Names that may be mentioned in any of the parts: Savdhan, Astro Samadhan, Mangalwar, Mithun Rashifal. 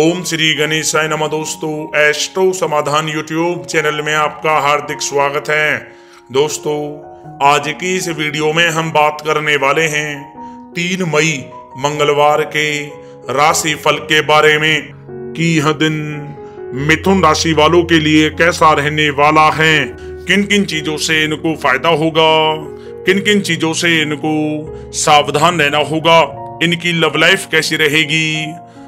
ओम श्री गणेशाय नमः। दोस्तों, एस्ट्रो समाधान यूट्यूब चैनल में आपका हार्दिक स्वागत है। दोस्तों, आज की इस वीडियो में हम बात करने वाले हैं 3 मई मंगलवार के राशि फल के बारे में कि यह दिन मिथुन राशि वालों के लिए कैसा रहने वाला है, किन किन चीजों से इनको फायदा होगा, किन किन चीजों से इनको सावधान रहना होगा, इनकी लव लाइफ कैसी रहेगी,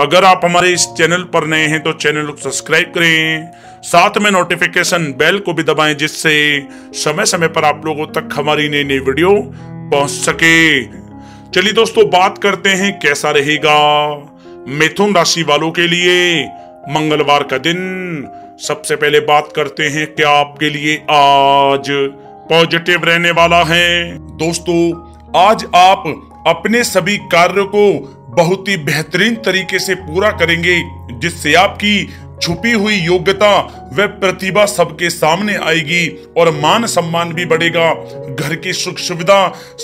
अगर आप हमारे इस चैनल पर नए हैं तो चैनल को सब्सक्राइब करें, साथ में नोटिफिकेशन बेल को भी दबाएं जिससे समय समय पर आप लोगों तक हमारी नई नई वीडियो पहुंच सके। चलिए दोस्तों, बात करते हैं कैसा रहेगा मिथुन राशि वालों के लिए मंगलवार का दिन। सबसे पहले बात करते हैं क्या आपके लिए आज पॉजिटिव रहने वाला है। दोस्तों, आज आप अपने सभी कार्यों को बहुत ही बेहतरीन तरीके से पूरा करेंगे जिससे आपकी छुपी हुई योग्यता व प्रतिभा सबके सामने आएगी और मान सम्मान भी बढ़ेगा। घर की सुख सुविधा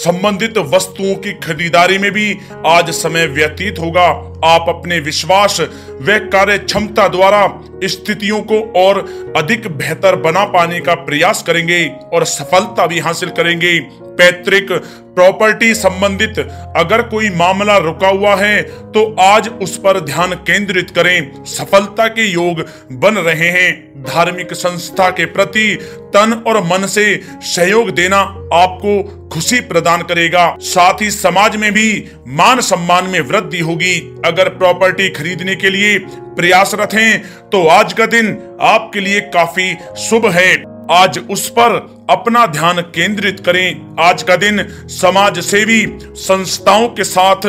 संबंधित वस्तुओं की खरीदारी में भी आज समय व्यतीत होगा। आप अपने विश्वास व कार्य क्षमता द्वारा स्थितियों को और अधिक बेहतर बना पाने का प्रयास करेंगे और सफलता भी हासिल करेंगे। पैतृक प्रॉपर्टी संबंधित अगर कोई मामला रुका हुआ है तो आज उस पर ध्यान केंद्रित करें, सफलता के योग बन रहे हैं। धार्मिक संस्था के प्रति तन और मन से सहयोग देना आपको खुशी प्रदान करेगा। साथ ही समाज में भी मान सम्मान में वृद्धि होगी। अगर प्रॉपर्टी खरीदने के लिए प्रयासरत हैं तो आज का दिन आपके लिए काफी शुभ है, आज उस पर अपना ध्यान केंद्रित करें। आज का दिन समाज सेवी संस्थाओं के साथ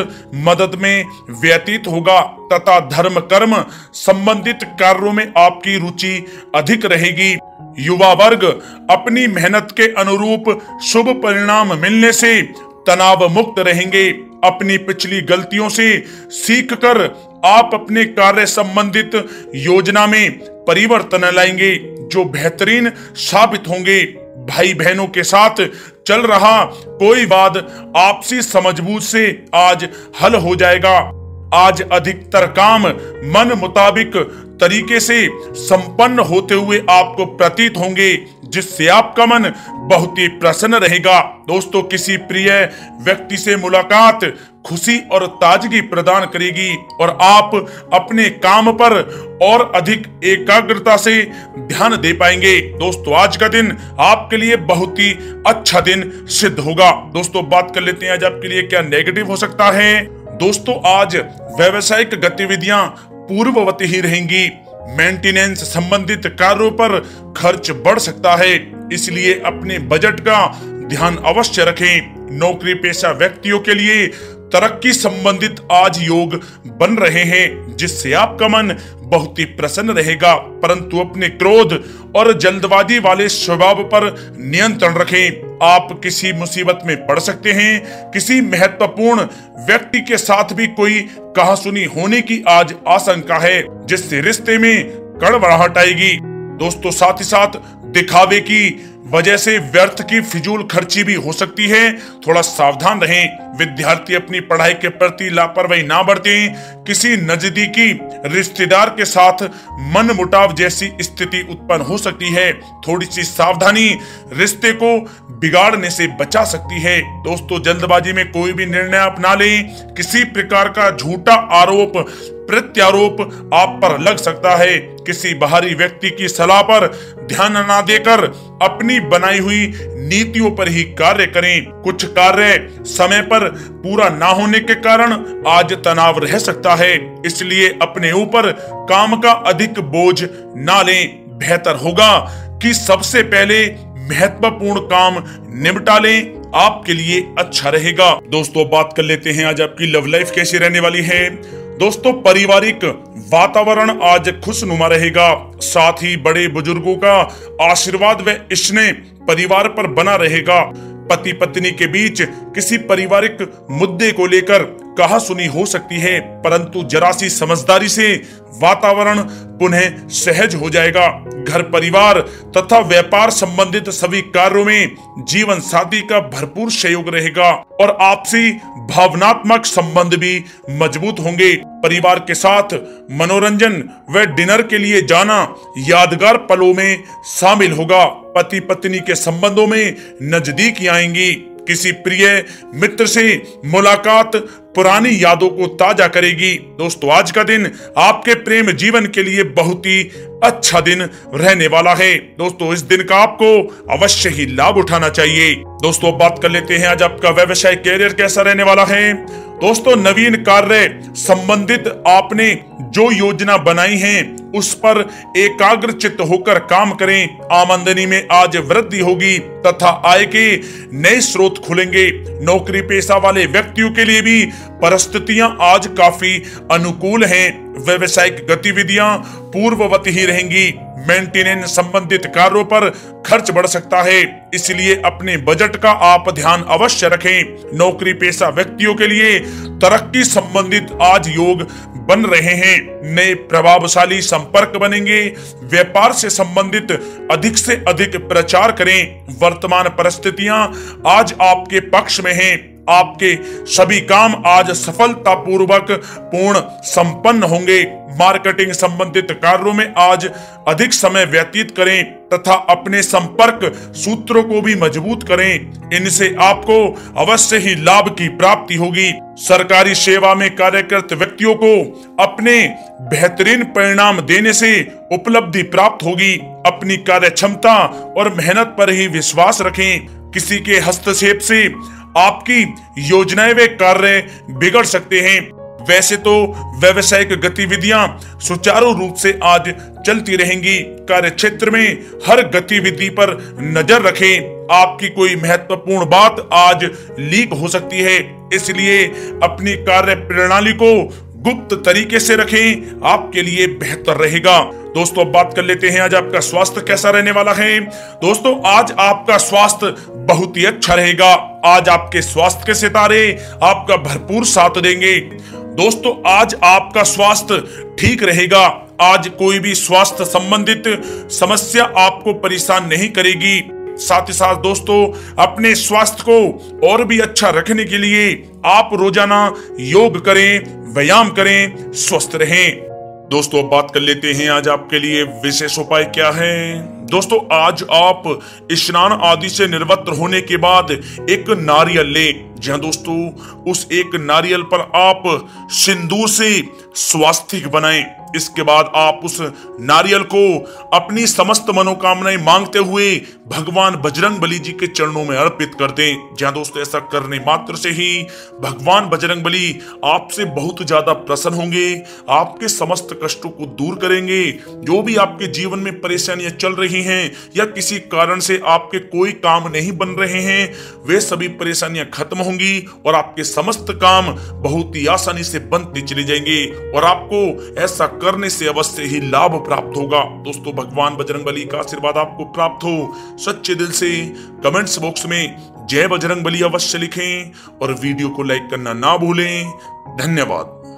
मदद में व्यतीत होगा तथा धर्म कर्म संबंधित कार्यों में आपकी रुचि अधिक रहेगी। युवा वर्ग अपनी मेहनत के अनुरूप शुभ परिणाम मिलने से तनाव मुक्त रहेंगे। अपनी पिछली गलतियों से सीखकर आप अपने कार्य संबंधित योजना में परिवर्तन लाएंगे जो बेहतरीन साबित होंगे। भाई बहनों के साथ चल रहा कोई वाद आपसी समझबूझ से आज हल हो जाएगा। आज अधिकतर काम मन मुताबिक तरीके से संपन्न होते हुए आपको प्रतीत होंगे जिससे आपका मन बहुत ही प्रसन्न रहेगा। दोस्तों, किसी प्रिय व्यक्ति से मुलाकात खुशी और ताजगी प्रदान करेगी और आप अपने काम पर और अधिक एकाग्रता से ध्यान दे पाएंगे। दोस्तों, आज का दिन आपके लिए बहुत ही अच्छा दिन सिद्ध होगा। दोस्तों, बात कर लेते हैं आज आपके लिए क्या नेगेटिव हो सकता है। दोस्तों, आज व्यावसायिक गतिविधियां पूर्ववत ही रहेंगी। मेंटेनेंस संबंधित कार्यों पर खर्च बढ़ सकता है, इसलिए अपने बजट का ध्यान अवश्य रखें। नौकरी पेशा व्यक्तियों के लिए तरक्की संबंधित आज योग बन रहे हैं जिससे आपका मन बहुत ही प्रसन्न रहेगा, परंतु अपने क्रोध और जल्दबाजी वाले स्वभाव पर नियंत्रण रखें। आप किसी मुसीबत में पड़ सकते हैं। किसी महत्वपूर्ण व्यक्ति के साथ भी कोई कहासुनी होने की आज आशंका है जिससे रिश्ते में कड़वाहट आएगी। दोस्तों, साथ ही साथ दिखावे की वजह से व्यर्थ की फिजूल खर्ची भी हो सकती है, थोड़ा सावधान रहें। विद्यार्थी अपनी पढ़ाई के प्रति लापरवाही ना बरतें। किसी नजदीकी रिश्तेदार के साथ मनमुटाव जैसी स्थिति उत्पन्न हो सकती है, थोड़ी सी सावधानी रिश्ते को बिगाड़ने से बचा सकती है। दोस्तों, जल्दबाजी में कोई भी निर्णय आप ना लें। किसी प्रकार का झूठा आरोप प्रत्यारोप आप पर लग सकता है। किसी बाहरी व्यक्ति की सलाह पर ध्यान न देकर अपनी बनाई हुई नीतियों पर ही कार्य करें। कुछ कार्य समय पर पूरा ना होने के कारण आज तनाव रह सकता है, इसलिए अपने ऊपर काम का अधिक बोझ ना लें। बेहतर होगा कि सबसे पहले महत्वपूर्ण काम निपटा लें, आपके लिए अच्छा रहेगा। दोस्तों, बात कर लेते हैं आज आपकी लव लाइफ कैसी रहने वाली है। दोस्तों, पारिवारिक वातावरण आज खुशनुमा रहेगा। साथ ही बड़े बुजुर्गों का आशीर्वाद व स्नेह परिवार पर बना रहेगा। पति पत्नी के बीच किसी पारिवारिक मुद्दे को लेकर कहा सुनी हो सकती है, परंतु जरा सी समझदारी से वातावरण पुनः सहज हो जाएगा। घर परिवार तथा व्यापार संबंधित सभी कार्यों में जीवन साथी का भरपूर सहयोग रहेगा और आपसी भावनात्मक संबंध भी मजबूत होंगे। परिवार के साथ मनोरंजन व डिनर के लिए जाना यादगार पलों में शामिल होगा। पति पत्नी के संबंधों में नजदीकी आएंगी। किसी प्रिय मित्र से मुलाकात पुरानी यादों को ताजा करेगी। दोस्तों, आज का दिन आपके प्रेम जीवन के लिए बहुत ही अच्छा दिन रहने वाला है। दोस्तों, इस दिन का आपको अवश्य ही लाभ उठाना चाहिए। दोस्तों, बात कर लेते हैं आज आपका व्यवसाय कैरियर कैसा रहने वाला है। दोस्तों, नवीन कार्य संबंधित आपने जो योजना बनाई है उस पर एकाग्रचित होकर काम करें। आमदनी में आज वृद्धि होगी तथा आय के नए स्रोत खुलेंगे। नौकरी पेशा वाले व्यक्तियों के लिए भी परिस्थितियां आज काफी अनुकूल हैं। व्यवसायिक गतिविधियां पूर्ववत ही रहेंगी। मेंटेनेंस संबंधित कार्यों पर खर्च बढ़ सकता है, इसलिए अपने बजट का आप ध्यान अवश्य रखें। नौकरी पेशा व्यक्तियों के लिए तरक्की संबंधित आज योग बन रहे हैं। नए प्रभावशाली संपर्क बनेंगे। व्यापार से संबंधित अधिक से अधिक प्रचार करें। वर्तमान परिस्थितियां आज आपके पक्ष में हैं। आपके सभी काम आज सफलतापूर्वक पूर्ण संपन्न होंगे। मार्केटिंग संबंधित कार्यों में आज अधिक समय व्यतीत करें तथा अपने संपर्क सूत्रों को भी मजबूत करें। इनसे आपको अवश्य ही लाभ की प्राप्ति होगी। सरकारी सेवा में कार्यरत व्यक्तियों को अपने बेहतरीन परिणाम देने से उपलब्धि प्राप्त होगी। अपनी कार्य क्षमता और मेहनत पर ही विश्वास रखें। किसी के हस्तक्षेप से आपकी योजनाएं व कार्य बिगड़ सकते हैं। वैसे तो व्यवसायिक गतिविधियां सुचारू रूप से आज चलती रहेंगी। कार्य क्षेत्र में हर गतिविधि पर नजर रखें। आपकी कोई महत्वपूर्ण बात आज लीक हो सकती है, इसलिए अपनी कार्य प्रणाली को गुप्त तरीके से रखें, आपके लिए बेहतर रहेगा। दोस्तों, अब बात कर लेते हैं आज आपका स्वास्थ्य कैसा रहने वाला है। दोस्तों, आज आपका स्वास्थ्य बहुत ही अच्छा रहेगा। आज आपके स्वास्थ्य के सितारे आपका भरपूर साथ देंगे। दोस्तों, आज आपका स्वास्थ्य ठीक रहेगा। आज कोई भी स्वास्थ्य संबंधित समस्या आपको परेशान नहीं करेगी। साथ ही साथ दोस्तों, अपने स्वास्थ्य को और भी अच्छा रखने के लिए आप रोजाना योग करें, व्यायाम करें, स्वस्थ रहें। दोस्तों, बात कर लेते हैं आज आपके लिए विशेष उपाय क्या है। दोस्तों, आज आप स्नान आदि से निर्वृत्त होने के बाद एक नारियल लें। जहां दोस्तों, उस एक नारियल पर आप सिंदूर से स्वास्तिक बनाएं। इसके बाद आप उस नारियल को अपनी समस्त मनोकामनाएं मांगते हुए भगवान बजरंगबली जी के चरणों में अर्पित कर दें। जहां दोस्तों, ऐसा करने मात्र से ही भगवान बजरंगबली आपसे बहुत ज्यादा प्रसन्न होंगे। आपके समस्त कष्टों को दूर करेंगे। जो भी आपके जीवन में परेशानियां चल रही हैं या किसी कारण से आपके कोई काम नहीं बन रहे हैं, वे सभी परेशानियां खत्म होंगी और आपके समस्त काम बहुत ही आसानी से बनते चले जाएंगे और आपको ऐसा करने से अवश्य ही लाभ प्राप्त होगा। दोस्तों, भगवान बजरंगबली का आशीर्वाद आपको प्राप्त हो। सच्चे दिल से कमेंट्स बॉक्स में जय बजरंगबली अवश्य लिखें और वीडियो को लाइक करना ना भूलें। धन्यवाद।